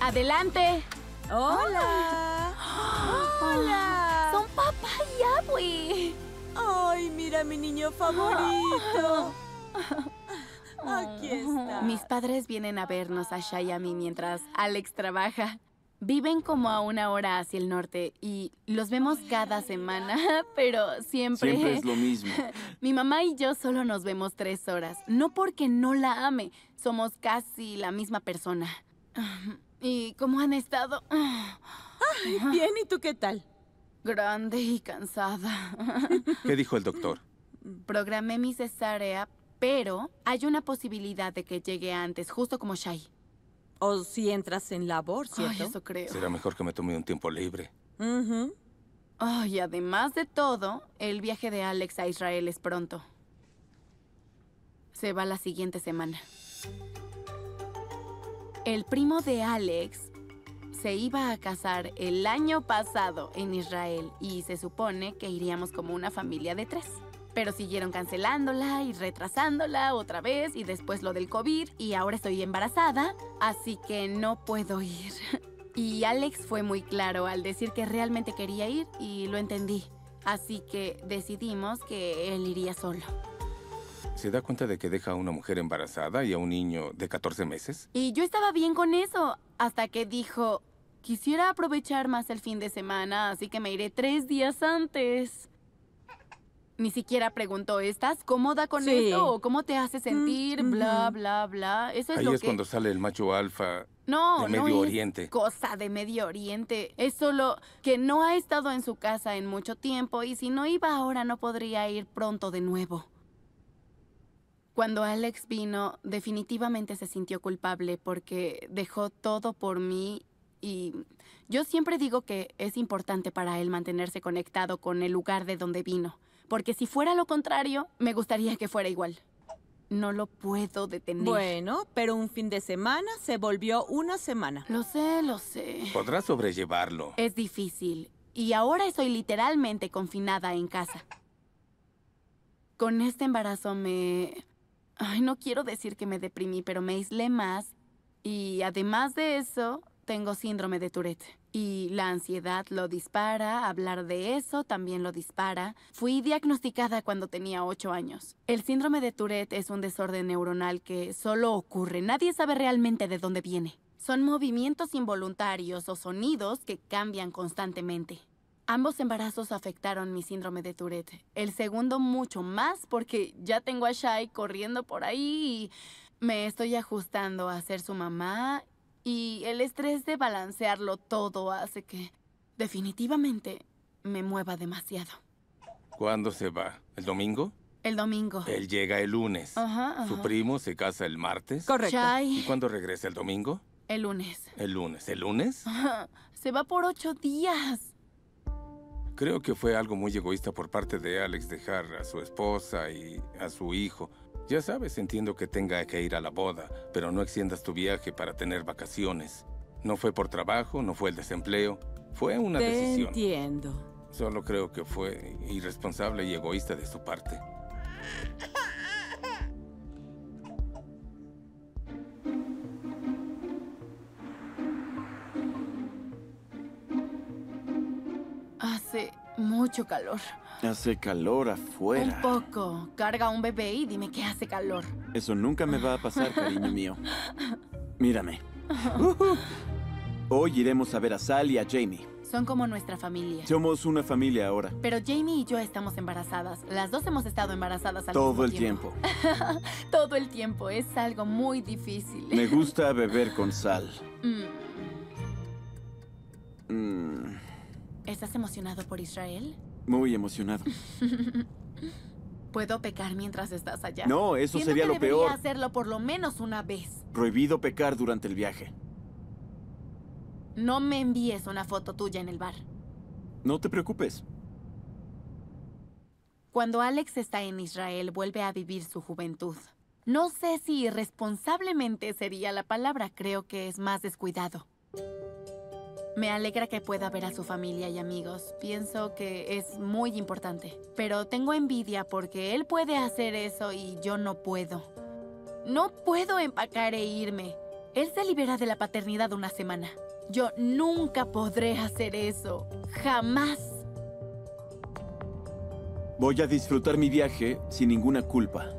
¡Adelante! ¡Hola! ¡Hola! ¡Son papá y abue! ¡Ay, mira mi niño favorito! Aquí está. Mis padres vienen a vernos a Shai y a mí mientras Alex trabaja. Viven como a una hora hacia el norte y los vemos cada semana, pero siempre... Siempre es lo mismo. Mi mamá y yo solo nos vemos 3 horas. No porque no la ame, somos casi la misma persona. ¿Y cómo han estado? Ay, bien, ¿y tú qué tal? Grande y cansada. ¿Qué dijo el doctor? Programé mi cesárea, pero hay una posibilidad de que llegue antes, justo como Shai. O si entras en labor, ¿cierto? Ay, eso creo. Será mejor que me tome un tiempo libre. Y además de todo, el viaje de Alex a Israel es pronto. Se va la siguiente semana. El primo de Alex se iba a casar el año pasado en Israel y se supone que iríamos como una familia de 3. Pero siguieron cancelándola y retrasándola otra vez y después lo del COVID y ahora estoy embarazada, así que no puedo ir. Y Alex fue muy claro al decir que realmente quería ir y lo entendí. Así que decidimos que él iría solo. ¿Se da cuenta de que deja a una mujer embarazada y a un niño de 14 meses? Y yo estaba bien con eso, hasta que dijo, quisiera aprovechar más el fin de semana, así que me iré 3 días antes. Ni siquiera preguntó, ¿estás cómoda con esto? ¿Cómo te hace sentir? Bla, bla, bla. Eso es lo que... Ahí es cuando sale el macho alfa de Medio Oriente. No, es cosa de Medio Oriente. Es solo que no ha estado en su casa en mucho tiempo y si no iba ahora no podría ir pronto de nuevo. Cuando Alex vino, definitivamente se sintió culpable porque dejó todo por mí y yo siempre digo que es importante para él mantenerse conectado con el lugar de donde vino, porque si fuera lo contrario, me gustaría que fuera igual. No lo puedo detener. Bueno, pero un fin de semana se volvió una semana. Lo sé, lo sé. Podrás sobrellevarlo. Es difícil y ahora estoy literalmente confinada en casa. Con este embarazo me... Ay, no quiero decir que me deprimí, pero me aislé más. Y además de eso, tengo síndrome de Tourette. Y la ansiedad lo dispara, hablar de eso también lo dispara. Fui diagnosticada cuando tenía 8 años. El síndrome de Tourette es un desorden neuronal que solo ocurre. Nadie sabe realmente de dónde viene. Son movimientos involuntarios o sonidos que cambian constantemente. Ambos embarazos afectaron mi síndrome de Tourette. El segundo mucho más porque ya tengo a Shai corriendo por ahí y me estoy ajustando a ser su mamá y el estrés de balancearlo todo hace que definitivamente me mueva demasiado. ¿Cuándo se va? ¿El domingo? El domingo. Él llega el lunes. Ajá. ¿Su primo se casa el martes? Correcto. Shai... ¿Y cuándo regresa el domingo? El lunes. ¿El lunes? ¿El lunes? Ajá. Se va por 8 días. Creo que fue algo muy egoísta por parte de Alex dejar a su esposa y a su hijo. Ya sabes, entiendo que tenga que ir a la boda, pero no extiendas tu viaje para tener vacaciones. No fue por trabajo, no fue el desempleo, fue una decisión. Te entiendo. Solo creo que fue irresponsable y egoísta de su parte. Hace mucho calor. Hace calor afuera. Un poco. Carga a un bebé y dime que hace calor. Eso nunca me va a pasar, cariño mío. Mírame. Hoy iremos a ver a Sal y a Jamie. Son como nuestra familia. Somos una familia ahora. Pero Jamie y yo estamos embarazadas. Las dos hemos estado embarazadas al mismo tiempo. Todo el tiempo. Es algo muy difícil. Me gusta beber con Sal. ¿Estás emocionado por Israel? Muy emocionado. ¿Puedo pecar mientras estás allá? No, eso sería lo peor. Debería hacerlo por lo menos una vez. Prohibido pecar durante el viaje. No me envíes una foto tuya en el bar. No te preocupes. Cuando Alex está en Israel, vuelve a vivir su juventud. No sé si irresponsablemente sería la palabra. Creo que es más descuidado. Me alegra que pueda ver a su familia y amigos. Pienso que es muy importante. Pero tengo envidia porque él puede hacer eso y yo no puedo. No puedo empacar e irme. Él se libera de la paternidad una semana. Yo nunca podré hacer eso. ¡Jamás! Voy a disfrutar mi viaje sin ninguna culpa.